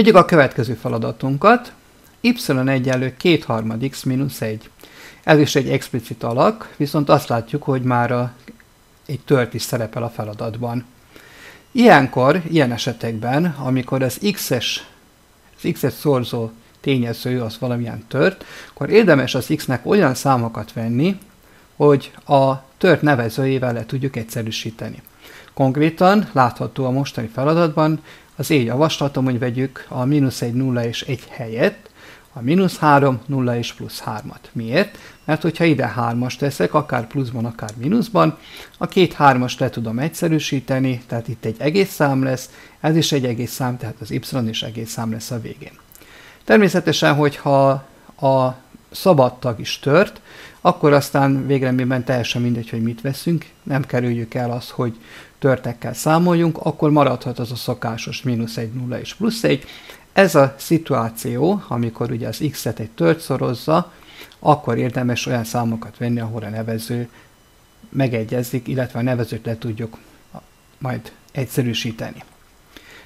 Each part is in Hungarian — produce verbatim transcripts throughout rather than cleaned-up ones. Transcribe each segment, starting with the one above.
Vegyük a következő feladatunkat. y egyenlő kétharmad x mínusz egy. Ez is egy explicit alak, viszont azt látjuk, hogy már a, egy tört is szerepel a feladatban. Ilyenkor, ilyen esetekben, amikor az x-es, az x-es szorzó tényező az valamilyen tört, akkor érdemes az x-nek olyan számokat venni, hogy a tört nevezőjével le tudjuk egyszerűsíteni. Konkrétan látható a mostani feladatban az én javaslatom, hogy vegyük a mínusz egy, nulla és egy helyett a mínusz három, nulla és plusz hármat. Miért? Mert hogyha ide hármast teszek, akár pluszban, akár mínuszban, a két hármast le tudom egyszerűsíteni, tehát itt egy egész szám lesz, ez is egy egész szám, tehát az y is egész szám lesz a végén. Természetesen, hogyha a szabad tag is tört, akkor aztán végeredményben teljesen mindegy, hogy mit veszünk, nem kerüljük el azt, hogy törtekkel számoljunk, akkor maradhat az a szokásos mínusz egy, nulla és plusz egy. Ez a szituáció, amikor ugye az x-et egy tört szorozza, akkor érdemes olyan számokat venni, ahol a nevező megegyezik, illetve a nevezőt le tudjuk majd egyszerűsíteni.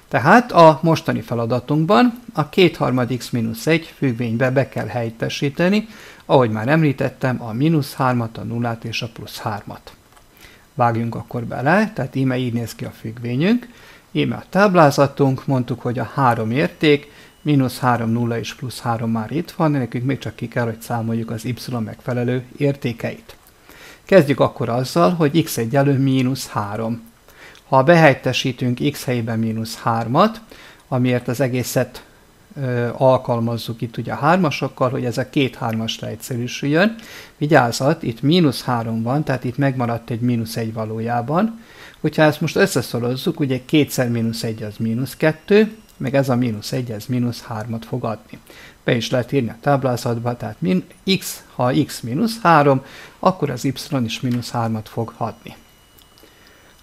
Tehát a mostani feladatunkban a kétharmad x mínusz egy függvénybe be kell helyettesíteni, ahogy már említettem, a mínusz hármat, a nullát és a plusz hármat. Vágjunk akkor bele, tehát íme így néz ki a függvényünk. Íme a táblázatunk, mondtuk, hogy a három érték, mínusz három, nulla és plusz három már itt van, nekünk még csak ki kell, hogy számoljuk az y megfelelő értékeit. Kezdjük akkor azzal, hogy x egyenlő mínusz három. Ha behelyettesítünk x helyében mínusz hármat, amiért az egészet ö, alkalmazzuk itt ugye a hármasokkal, hogy ez a két hármas leegyszerűsüljön. Vigyázzat, itt mínusz három van, tehát itt megmaradt egy mínusz egy valójában. Hogyha ezt most összeszorozzuk, ugye kétszer mínusz egy az mínusz kettő, meg ez a mínusz egy, ez mínusz hármat fog adni. Be is lehet írni a táblázatba, tehát x, ha x mínusz három, akkor az y is mínusz hármat fog adni.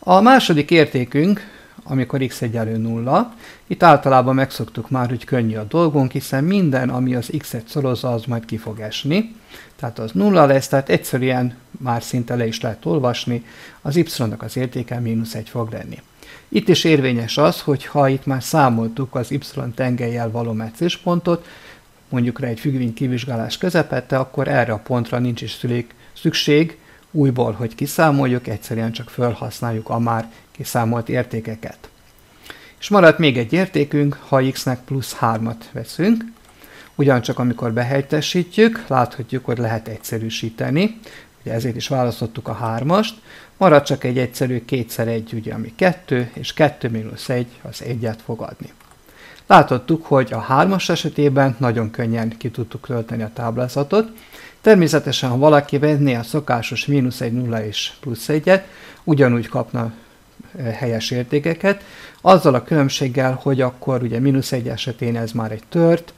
A második értékünk, amikor x egyenlő nulla, itt általában megszoktuk már, hogy könnyű a dolgunk, hiszen minden, ami az x-et szorozza, az majd ki fog esni. Tehát az nulla lesz, tehát egyszerűen már szinte le is lehet olvasni, az y-nak az értéke mínusz egy fog lenni. Itt is érvényes az, hogy ha itt már számoltuk az y-tengelyel való meccéspontot, mondjuk rá egy függvény kivizsgálás közepette, akkor erre a pontra nincs is szükség, újból, hogy kiszámoljuk, egyszerűen csak felhasználjuk a már kiszámolt értékeket. És maradt még egy értékünk, ha x-nek plusz hármat veszünk, ugyancsak amikor behelyettesítjük, láthatjuk, hogy lehet egyszerűsíteni, ugye ezért is választottuk a hármast, marad csak egy egyszerű kétszer egy, ugye, ami kettő, és kettő mínusz egy az egyet fog adni. Láthattuk, hogy a hármas esetében nagyon könnyen ki tudtuk tölteni a táblázatot. Természetesen, ha valaki venné a szokásos mínusz egy, nulla és plusz egyet, ugyanúgy kapna helyes értékeket, azzal a különbséggel, hogy akkor ugye mínusz egy esetén ez már egy tört,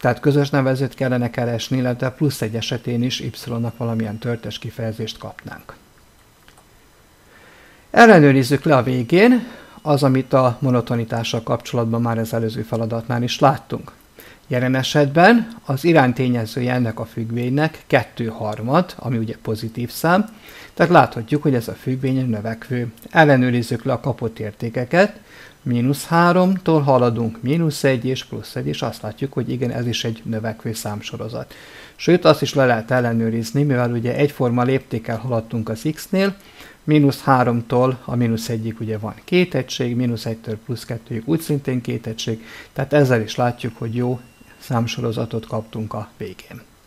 tehát közös nevezőt kellene keresni, illetve plusz egy esetén is y-nak valamilyen törtes kifejezést kapnánk. Ellenőrizzük le a végén az, amit a monotonitással kapcsolatban már az előző feladatnál is láttunk. Jelen esetben az iránytényezője ennek a függvénynek kettő harmad, ami ugye pozitív szám, tehát láthatjuk, hogy ez a függvény növekvő. Ellenőrizzük le a kapott értékeket, mínusz háromtól haladunk mínusz egy és plusz egy, és azt látjuk, hogy igen, ez is egy növekvő számsorozat. Sőt, azt is le lehet ellenőrizni, mivel ugye egyforma léptékkel haladtunk az x-nél, mínusz háromtól a mínusz egyig ugye van két egység, mínusz egytől plusz kettőig úgy szintén két egység, tehát ezzel is látjuk, hogy jó számsorozatot kaptunk a végén.